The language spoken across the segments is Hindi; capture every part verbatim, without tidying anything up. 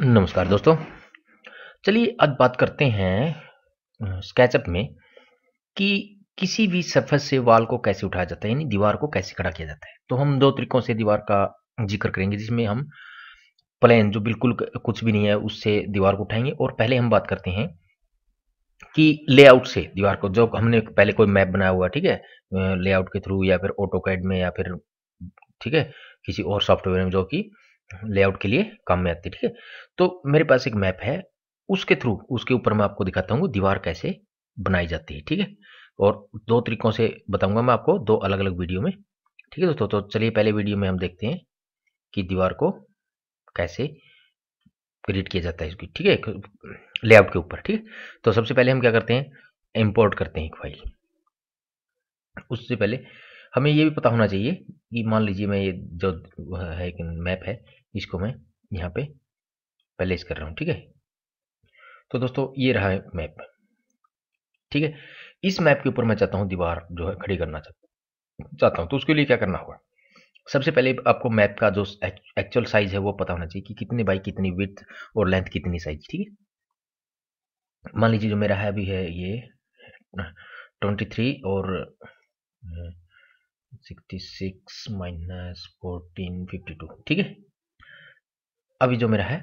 नमस्कार दोस्तों, चलिए अब बात करते हैं स्केचअप में कि किसी भी सरफेस से वाल को कैसे उठाया जाता है, यानी दीवार को कैसे खड़ा किया जाता है। तो हम दो तरीकों से दीवार का जिक्र करेंगे, जिसमें हम प्लेन जो बिल्कुल कुछ भी नहीं है उससे दीवार को उठाएंगे, और पहले हम बात करते हैं कि लेआउट से दीवार को, जो हमने पहले कोई मैप बनाया हुआ, ठीक है, लेआउट के थ्रू या फिर ऑटोकैड में या फिर ठीक है किसी और सॉफ्टवेयर में जो कि लेआउट के लिए काम में आती है। ठीक है, तो मेरे पास एक मैप है, उसके थ्रू उसके ऊपर मैं आपको दिखाता हूँ दीवार कैसे बनाई जाती है। ठीक है, और दो तरीकों से बताऊंगा मैं आपको दो अलग अलग वीडियो में। ठीक है दोस्तों, तो चलिए पहले वीडियो में हम देखते हैं कि दीवार को कैसे क्रिएट किया जाता है इसकी, ठीक है, लेआउट के ऊपर। ठीक है, तो सबसे पहले हम क्या करते हैं, इम्पोर्ट करते हैं एक फाइल। उससे पहले हमें ये भी पता होना चाहिए कि मान लीजिए मैं ये जो है कि मैप है, इसको मैं यहाँ पे प्लेस कर रहा हूँ। ठीक है, तो दोस्तों ये रहा है मैप। ठीक है, इस मैप के ऊपर मैं चाहता हूँ दीवार जो है खड़ी करना चाहता हूँ, तो उसके लिए क्या करना होगा। सबसे पहले आपको मैप का जो एक्चुअल साइज है वो पता होना चाहिए कि कितने बाई कितनी विड्थ और लेंथ कितनी साइज। ठीक है, मान लीजिए जो मेरा है अभी है ये ट्वेंटी थ्री और sixty six minus fourteen fifty two. ठीक है, अभी जो मेरा है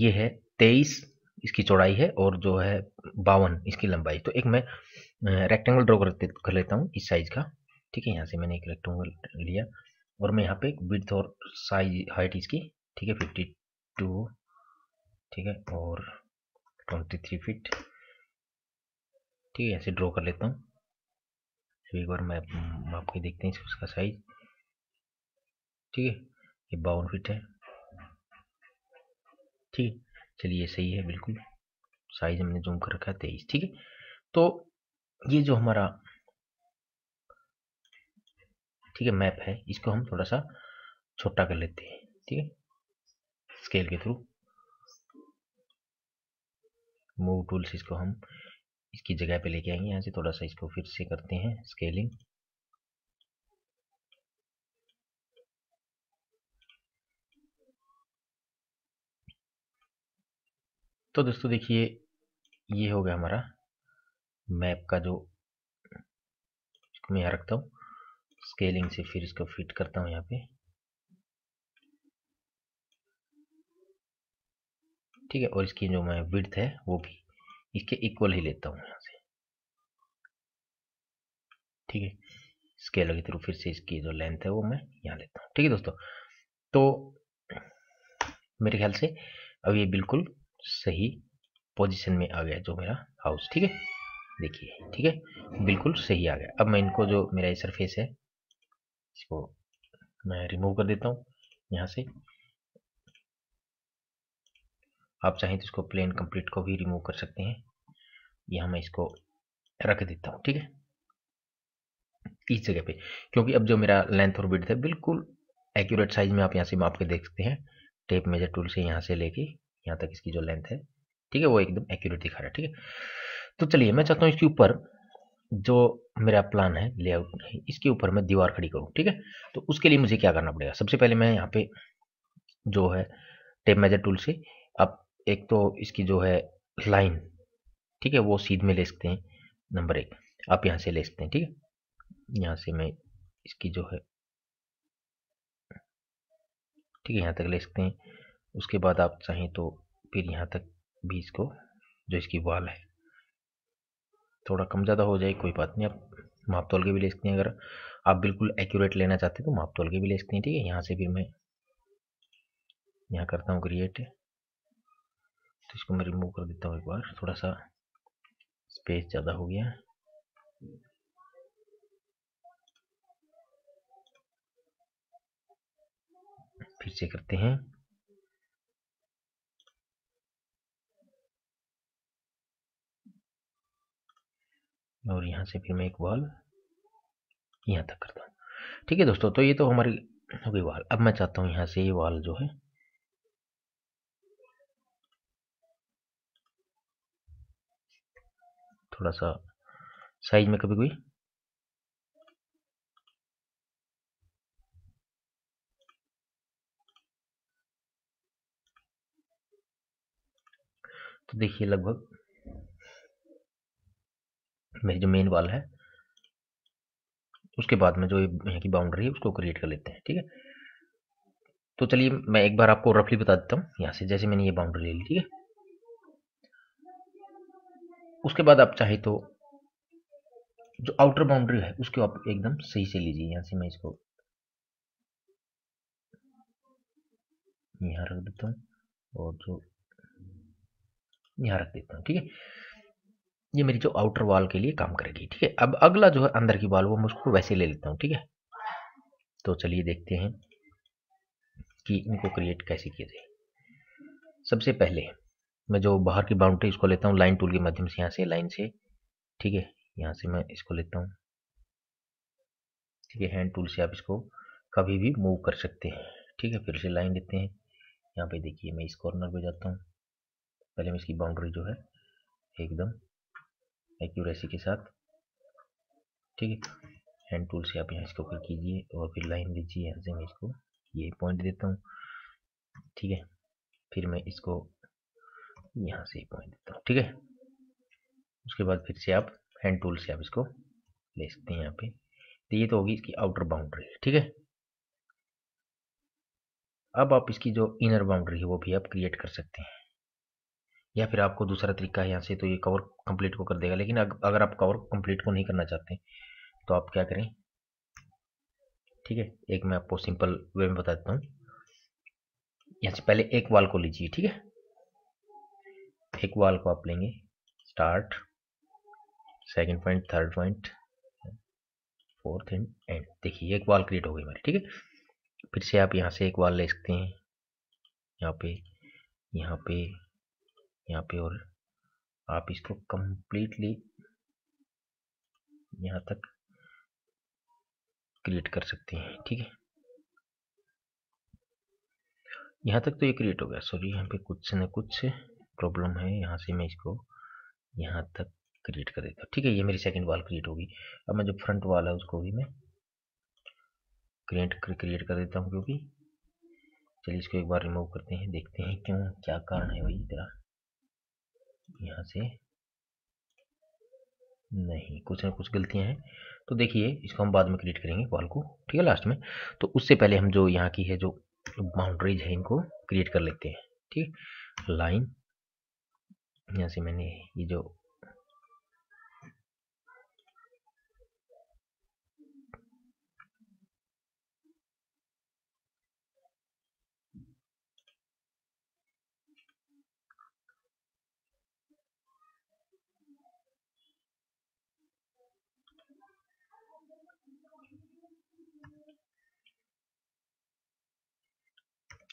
ये है तेईस, इसकी चौड़ाई है, और जो है बावन इसकी लंबाई। तो एक मैं रेक्टेंगल ड्रॉ कर लेता हूँ इस साइज का। ठीक है, यहाँ से मैंने एक रेक्टेंगल लिया और मैं यहाँ पे एक विड्थ और साइज हाइट इसकी, ठीक है, फिफ्टी टू, ठीक है, और तेईस फीट। ठीक है, ऐसे ड्रॉ कर लेता हूँ। एक बार मैप माप के देखते हैं इसका साइज। ठीक है, ये बावन फीट है। ठीक है, चलिए सही है, बिल्कुल साइज हमने जूम कर रखा है तेईस। ठीक है, तो ये जो हमारा ठीक है मैप है, इसको हम थोड़ा सा छोटा कर लेते हैं। ठीक है, स्केल के थ्रू मूव टूल से इसको हम इसकी जगह पे लेके आएंगे। यहाँ से थोड़ा सा इसको फिर से करते हैं स्केलिंग। तो दोस्तों देखिए, ये हो गया हमारा मैप का जो, इसको मैं यहाँ रखता हूँ, स्केलिंग से फिर इसको फिट करता हूँ यहाँ पे। ठीक है, और इसकी जो मैं विड्थ है वो भी इसके इक्वल ही लेता हूँ यहाँ से। ठीक है, स्केलर के थ्रू फिर से इसकी जो लेंथ है वो मैं यहाँ लेता हूँ। ठीक है दोस्तों, तो मेरे ख्याल से अब ये बिल्कुल सही पोजीशन में आ गया जो मेरा हाउस। ठीक है, देखिए, ठीक है, बिल्कुल सही आ गया। अब मैं इनको जो मेरा ये सरफेस है इसको मैं रिमूव कर देता हूँ यहाँ से। आप चाहें तो इसको प्लेन कंप्लीट को भी रिमूव कर सकते हैं। यहाँ मैं इसको रख देता हूँ, ठीक है, इस जगह पे, क्योंकि अब जो मेरा लेंथ और विड्थ है बिल्कुल एक्यूरेट साइज में आप यहाँ से माप के देख सकते हैं। टेप मेजर टूल से यहाँ से लेके यहाँ तक इसकी जो लेंथ है, ठीक है, वो एकदम एक्यूरेट दिखा रहा है। ठीक है, तो चलिए मैं चाहता हूँ इसके ऊपर जो मेरा प्लान है लेआउट है, इसके ऊपर मैं दीवार खड़ी करूँ। ठीक है, तो उसके लिए मुझे क्या करना पड़ेगा। सबसे पहले मैं यहाँ पे जो है टेप मेजर टूल से आप एक तो इसकी जो है लाइन, ठीक है, वो सीध में ले सकते हैं। नंबर एक आप यहाँ से ले सकते हैं। ठीक है, यहाँ से मैं इसकी जो है, ठीक है, यहाँ तक ले सकते हैं। उसके बाद आप चाहें तो फिर यहाँ तक भी इसको, जो इसकी वाल है, थोड़ा कम ज़्यादा हो जाए कोई बात नहीं, आप माप तोल के भी ले सकते हैं। अगर आप बिल्कुल एक्यूरेट लेना चाहते हैं तो माप तोल के भी ले सकते हैं। ठीक है, यहाँ से फिर मैं यहाँ करता हूँ क्रिएट, तो इसको मैं रिमूव कर देता हूँ एक बार, थोड़ा सा स्पेस ज़्यादा हो गया। फिर से करते हैं, और यहाँ से फिर मैं एक वॉल यहाँ तक करता हूँ। ठीक है दोस्तों, तो ये तो हमारी हो गई वॉल। अब मैं चाहता हूँ यहाँ से ये यह वॉल जो है, थोड़ा सा साइज में कभी कोई तो देखिए लगभग मेरी जो मेन वॉल है उसके बाद में जो यहाँ की बाउंड्री है उसको क्रिएट कर लेते हैं। ठीक है, तो चलिए मैं एक बार आपको रफली बता देता हूँ। यहाँ से जैसे मैंने ये बाउंड्री ले ली, ठीक है, उसके बाद आप चाहे तो जो आउटर बाउंड्री है उसको आप एकदम सही से लीजिए। यहाँ से मैं इसको यहाँ रख देता हूँ और जो यहाँ रख देता हूँ। ठीक है, ये मेरी जो आउटर वॉल के लिए काम करेगी। ठीक है, अब अगला जो है अंदर की वॉल, वो मुझको वैसे ले लेता हूँ। ठीक है, तो चलिए देखते हैं कि इनको क्रिएट कैसे किया जाए। सबसे पहले मैं जो बाहर की बाउंड्री इसको लेता हूँ लाइन टूल के माध्यम से, यहाँ से लाइन से। ठीक है, यहाँ से मैं इसको लेता हूँ। ठीक है, हैंड टूल से आप इसको कभी भी मूव कर सकते हैं। ठीक है, फिर से लाइन लेते हैं। यहाँ पे देखिए मैं इस कॉर्नर पे जाता हूँ, पहले मैं इसकी बाउंड्री जो है एकदम एक्यूरेसी के साथ। ठीक है, हैंड टूल से आप यहाँ इसको क्लिक कीजिए और फिर लाइन लीजिए। यहाँ से मैं इसको ये पॉइंट देता हूँ। ठीक है, फिर मैं इसको यहाँ से पॉइंट देता हूँ। ठीक है, उसके बाद फिर से आप हैंड टूल से आप इसको ले सकते हैं यहाँ पे। तो ये तो होगी इसकी आउटर बाउंड्री। ठीक है, अब आप इसकी जो इनर बाउंड्री है वो भी आप क्रिएट कर सकते हैं, या फिर आपको दूसरा तरीका है। यहाँ से तो ये कवर कंप्लीट को कर देगा, लेकिन अगर आप कवर कंप्लीट को नहीं करना चाहते तो आप क्या करें। ठीक है, एक मैं आपको सिंपल वे में बता देता हूँ। यहाँ से पहले एक वॉल को लीजिए। ठीक है, एक वाल को आप लेंगे, start, second point, third point, fourth and end. देखिए एक वाल क्रिएट हो गई हमारी। ठीक है, फिर से आप यहाँ से एक वाल ले सकते हैं, यहाँ पे, यहाँ पे, यहाँ पे, और आप इसको कंप्लीटली यहाँ तक क्रिएट कर सकते हैं। ठीक है, यहाँ तक तो ये क्रिएट हो गया। सॉरी, यहाँ पे कुछ ना कुछ प्रॉब्लम है। यहाँ से मैं इसको यहाँ तक क्रिएट कर देता हूँ। ठीक है, ये मेरी सेकंड वॉल क्रिएट होगी। अब मैं जो फ्रंट वॉल है उसको भी मैं क्रिएट क्रिएट कर देता हूँ, क्योंकि चलिए इसको एक बार रिमूव करते हैं, देखते हैं क्यों, क्या कारण है भाई तेरा। यहाँ से नहीं, कुछ ना कुछ गलतियाँ हैं, तो देखिए इसको हम बाद में क्रिएट करेंगे वॉल को। ठीक है, लास्ट में। तो उससे पहले हम जो यहाँ की है जो बाउंड्रीज है इनको क्रिएट कर लेते हैं। ठीक है, लाइन, यहाँ से मैंने ये जो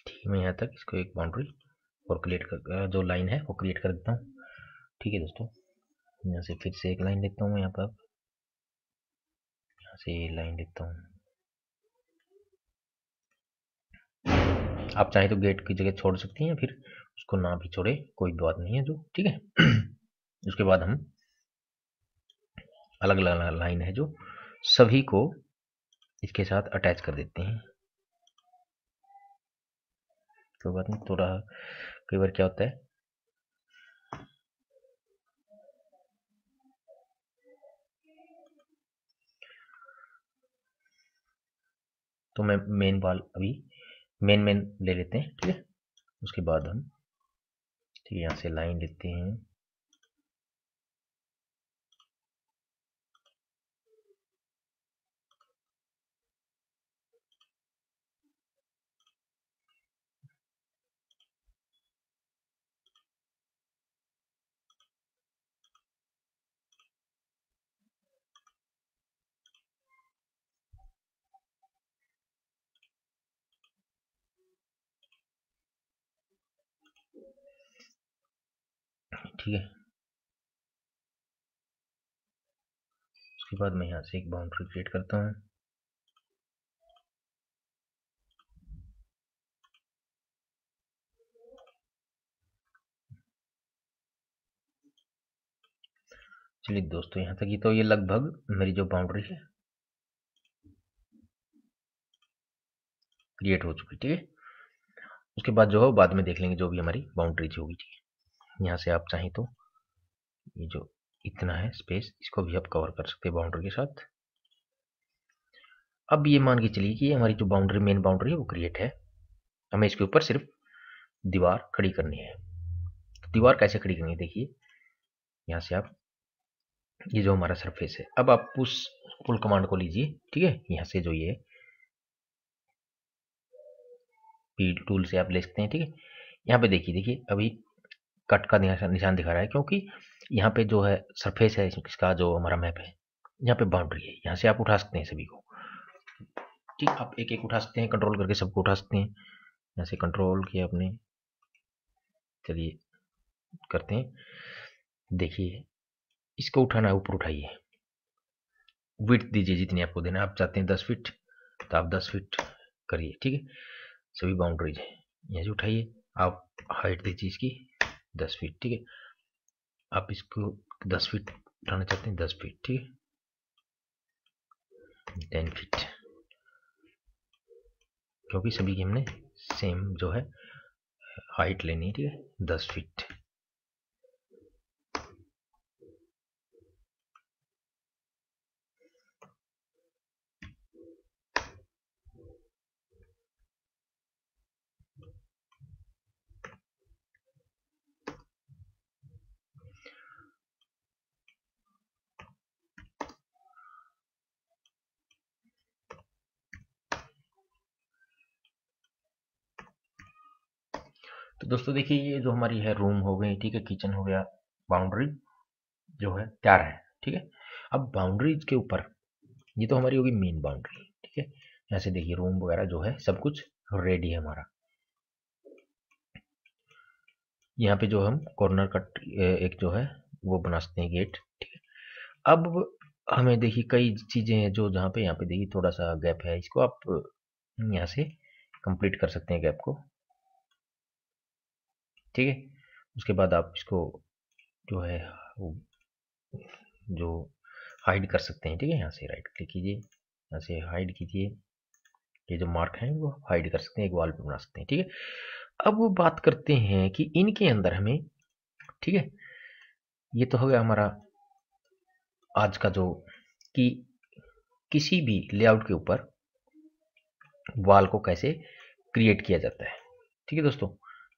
ठीक है, मैं यहाँ तक इसको एक बाउंड्री और क्रिएट कर, जो लाइन है वो क्रिएट कर देता हूँ। ठीक है दोस्तों, यहाँ से फिर से एक लाइन लेता हूँ, यहाँ पर यहाँ से लाइन लेता हूँ। आप चाहे तो गेट की जगह छोड़ सकती हैं, फिर उसको ना भी छोड़े कोई बात नहीं है जो। ठीक है, उसके बाद हम अलग अलग लाइन है जो सभी को इसके साथ अटैच कर देते हैं। कोई बात नहीं, थोड़ा कई बार क्या होता है, तो मैं मेन वाल अभी मेन मेन ले लेते हैं। ठीक है, उसके बाद हम ठीक है यहाँ से लाइन लेते हैं, ठीक है, उसके बाद मैं यहाँ से एक बाउंड्री क्रिएट करता हूँ। चलिए दोस्तों, यहाँ तक ही तो ये लगभग मेरी जो बाउंड्री है क्रिएट हो चुकी। ठीक है, उसके बाद जो है बाद में देख लेंगे जो भी हमारी बाउंड्रीज होगी। ठीक है, यहाँ से आप चाहें तो ये जो इतना है स्पेस, इसको भी आप कवर कर सकते हैं बाउंड्री के साथ। अब ये मान के चलिए कि हमारी जो बाउंड्री मेन बाउंड्री है वो क्रिएट है, हमें इसके ऊपर सिर्फ दीवार खड़ी करनी है। तो दीवार कैसे खड़ी करनी है, देखिए यहाँ से आप ये जो हमारा सरफेस है, अब आप पुश पुल कमांड को लीजिए, ठीक है। यहाँ से जो ये पी टूल से आप ले सकते हैं, ठीक है। यहाँ पे देखिए देखिए अभी कट का निशान दिखा रहा है क्योंकि यहाँ पे जो है सरफेस है इसका जो हमारा मैप है, यहाँ पे बाउंड्री है। यहाँ से आप उठा सकते हैं सभी को, ठीक, आप एक एक उठा सकते हैं, कंट्रोल करके सबको उठा सकते हैं। यहाँ से कंट्रोल किया आपने, चलिए करते हैं। देखिए इसको उठाना है ऊपर, उठाइए, विड्थ दीजिए जितनी आपको देना, आप चाहते हैं दस फीट तो आप दस फीट करिए, ठीक है। सभी बाउंड्रीज है, यहाँ से उठाइए, आप हाइट दीजिए इसकी दस फीट, ठीक है। आप इसको दस फीट उठाना चाहते हैं, दस फीट, ठीक है, टेन फीट, क्योंकि सभी की हमने सेम जो है हाइट लेनी है, ठीक है, दस फीट। तो दोस्तों देखिए ये जो हमारी है रूम हो गई, ठीक है, किचन हो गया, बाउंड्री जो है तैयार है, ठीक है। अब बाउंड्रीज के ऊपर ये तो हमारी होगी मेन बाउंड्री, ठीक है। यहाँ से देखिए रूम वगैरह जो है सब कुछ रेडी है हमारा। यहाँ पे जो हम कॉर्नर कट एक जो है वो बना सकते हैं गेट, ठीक है। अब हमें देखिए कई चीजें हैं जो जहाँ पे यहाँ पे देखिए थोड़ा सा गैप है, इसको आप यहाँ से कंप्लीट कर सकते हैं गैप को, ठीक है। उसके बाद आप इसको जो है जो हाइड कर सकते हैं, ठीक है। यहाँ से राइट क्लिक कीजिए, यहाँ से हाइड कीजिए, ये जो मार्क है वो हाइड कर सकते हैं, एक वॉल पे बना सकते हैं, ठीक है। अब बात करते हैं कि इनके अंदर हमें, ठीक है, ये तो हो गया हमारा आज का जो कि किसी भी लेआउट के ऊपर वॉल को कैसे क्रिएट किया जाता है, ठीक है दोस्तों।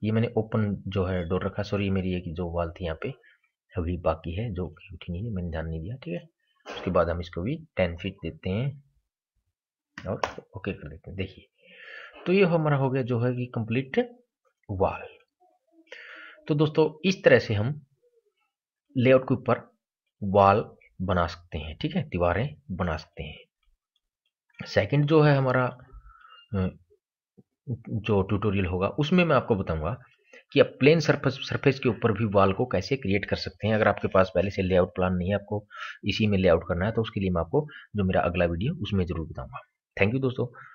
ये मैंने ओपन जो है डोर रखा, सॉरी मेरी एक जो वॉल थी यहाँ पे अभी बाकी है जो उठी नहीं है, मैंने ध्यान नहीं दिया, ठीक है। उसके बाद हम इसको भी टेन फीट देते हैं और ओके कर देते हैं। देखिए तो ये हमारा हो गया जो है कि कंप्लीट वॉल। तो दोस्तों इस तरह से हम लेआउट के ऊपर वॉल बना सकते हैं, ठीक है, दीवारें बना सकते हैं। सेकेंड जो है हमारा जो ट्यूटोरियल होगा उसमें मैं आपको बताऊंगा कि आप प्लेन सरफेस सरफेस के ऊपर भी वॉल को कैसे क्रिएट कर सकते हैं। अगर आपके पास पहले से लेआउट प्लान नहीं है, आपको इसी में लेआउट करना है, तो उसके लिए मैं आपको जो मेरा अगला वीडियो उसमें जरूर बताऊंगा। थैंक यू दोस्तों।